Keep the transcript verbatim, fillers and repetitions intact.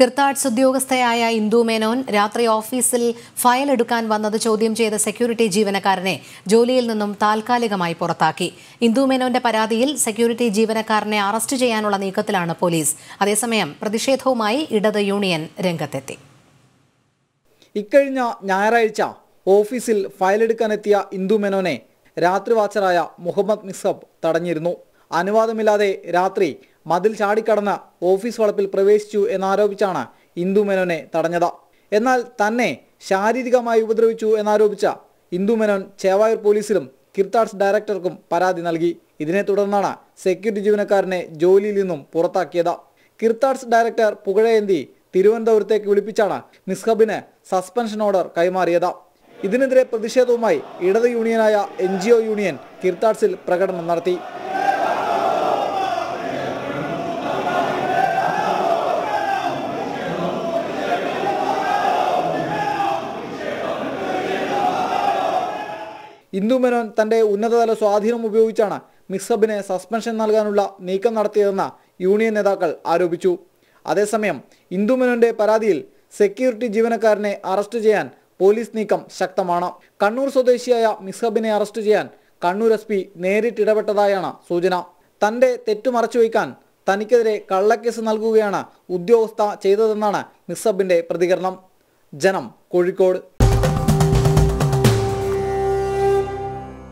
കിർത്താഡ്സ് ഉദ്യോഗസ്ഥയായ ഇന്ദു മേനോൻ രാത്രി ഓഫീസിൽ ഫയൽ എടുക്കാൻ വന്നത് ചോദ്യം ചെയ്ത സെക്യൂരിറ്റി ജീവനക്കാരനെ ജോലിയിൽ നിന്നും താൽക്കാലികമായി പുറത്താക്കി. ഇന്ദു മേനോന്റെ പരാതിയിൽ സെക്യൂരിറ്റി ജീവനക്കാരനെ അറസ്റ്റ് ചെയ്യാനുള്ള നീക്കത്തിലാണ് പോലീസ്. അതേസമയം പ്രതിഷേധവുമായി ഇടത് യൂണിയൻ രംഗത്തെത്തി. ഇക്കഴിഞ്ഞ ഞായറാഴ്ച ഓഫീസിൽ ഫയലെടുക്കാനെത്തിയ ഇന്ദു മേനോനെ രാത്രി വാച്ചറായ മുഹമ്മദ് മിസബ് തടഞ്ഞിരുന്നു. അനുവാദമില്ലാതെ രാത്രി മതിൽ ചാടിക്കടന്ന ഓഫീസ് വളപ്പിൽ പ്രവേശിച്ചു എന്നാരോപിച്ചാണ് ഇന്ദു മേനോനെ തടഞ്ഞത്. എന്നാൽ തന്നെ ശാരീരികമായി ഉപദ്രവിച്ചു എന്നാരോപിച്ച ഇന്ദു മേനോൻ ചേവായൂർ പോലീസിലും കിർത്താഡ്സ് ഡയറക്ടർക്കും പരാതി നൽകി. ഇതിനെ തുടർന്നാണ് സെക്യൂരിറ്റി ജീവനക്കാരനെ ജോലിയിൽ നിന്നും പുറത്താക്കിയത്. കിർത്താഡ്സ് ഡയറക്ടർ പുകഴേന്തി തിരുവനന്തപുരത്തേക്ക് വിളിപ്പിച്ചാണ് മിസ്ഹബിന് സസ്പെൻഷൻ ഓർഡർ കൈമാറിയത്. ഇതിനെതിരെ പ്രതിഷേധവുമായി ഇടത് യൂണിയനായ എൻ ജി ഒ യൂണിയൻ കിർത്താഡ്സിൽ പ്രകടനം നടത്തി. ഇന്ദു മേനോൻ തന്റെ ഉന്നതതല സ്വാധീനം ഉപയോഗിച്ചാണ് മിസബിനെ സസ്പെൻഷൻ നൽകാനുള്ള നീക്കം നടത്തിയതെന്ന് യൂണിയൻ നേതാക്കൾ ആരോപിച്ചു. അതേസമയം ഇന്ദു മേനോന്റെ പരാതിയിൽ സെക്യൂരിറ്റി ജീവനക്കാരനെ അറസ്റ്റ് ചെയ്യാൻ പോലീസ് നീക്കം ശക്തമാണ്. കണ്ണൂർ സ്വദേശിയായ മിസബിനെ അറസ്റ്റ് ചെയ്യാൻ കണ്ണൂർ എസ് പി നേരിട്ടിടപെട്ടതായാണ് സൂചന. തന്റെ തെറ്റു മറച്ചു വയ്ക്കാൻ തനിക്കെതിരെ കള്ളക്കേസ് നൽകുകയാണ് ഉദ്യോഗസ്ഥ ചെയ്തതെന്നാണ് മിസബിന്റെ പ്രതികരണം. ജനം, കോഴിക്കോട്.